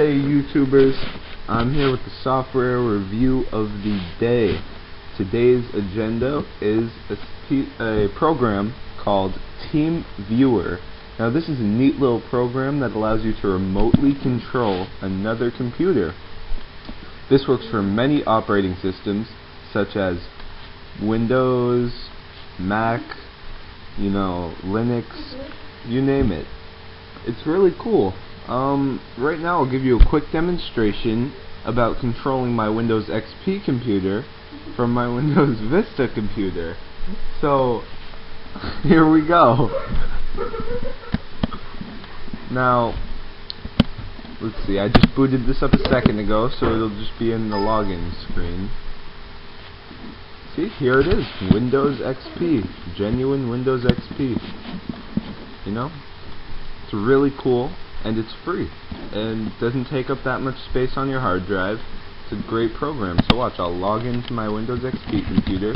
Hey YouTubers, I'm here with the software review of the day. Today's agenda is a program called TeamViewer. Now this is a neat little program that allows you to remotely control another computer. This works for many operating systems such as Windows, Mac, Linux, you name it. It's really cool. Right now I'll give you a quick demonstration about controlling my Windows XP computer from my Windows Vista computer. So, here we go. Now, let's see, I just booted this up a second ago, so it'll just be in the login screen. See, here it is, Windows XP, genuine Windows XP. It's really cool. And it's free, and doesn't take up that much space on your hard drive. It's a great program. So watch, I'll log into my Windows XP computer.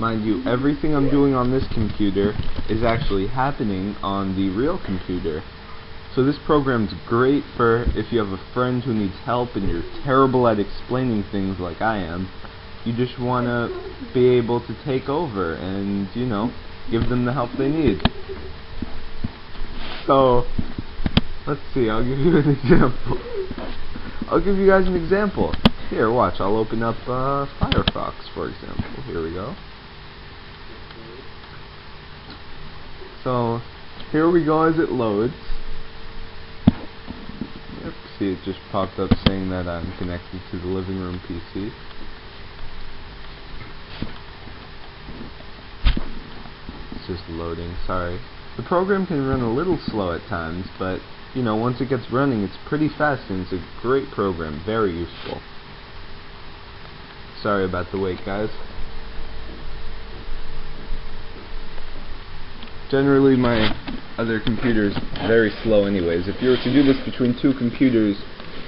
Mind you, everything I'm doing on this computer is actually happening on the real computer. So this program's great for if you have a friend who needs help and you're terrible at explaining things like I am. You just want to be able to take over and, give them the help they need. So, let's see, I'll give you an example. I'll give you guys an example. Here, watch, I'll open up Firefox, for example. Here we go. So, here we go as it loads. Yep, see, it just popped up saying that I'm connected to the living room PC. It's just loading, sorry. The program can run a little slow at times, but once it gets running, it's pretty fast, and it's a great program, very useful. Sorry about the wait, guys. Generally, my other computer's very slow anyways. If you were to do this between two computers,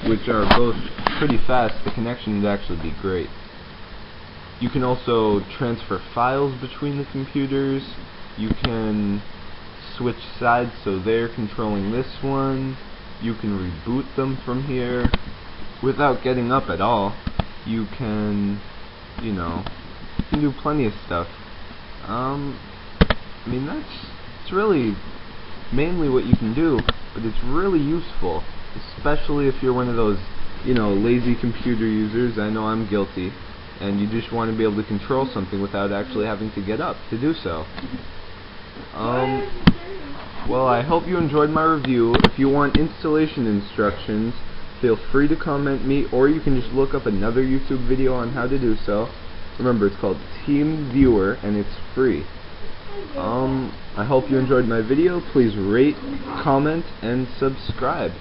which are both pretty fast, the connection would actually be great. You can also transfer files between the computers. You can switch sides so they're controlling this one. You can reboot them from here without getting up at all. You can, you can do plenty of stuff. I mean, it's really mainly what you can do, but it's really useful, especially if you're one of those, lazy computer users. I know I'm guilty, and you just want to be able to control something without actually having to get up to do so. Well, I hope you enjoyed my review. If you want installation instructions, feel free to comment me, or you can just look up another YouTube video on how to do so. Remember, it's called TeamViewer, and it's free. I hope you enjoyed my video. Please rate, comment, and subscribe.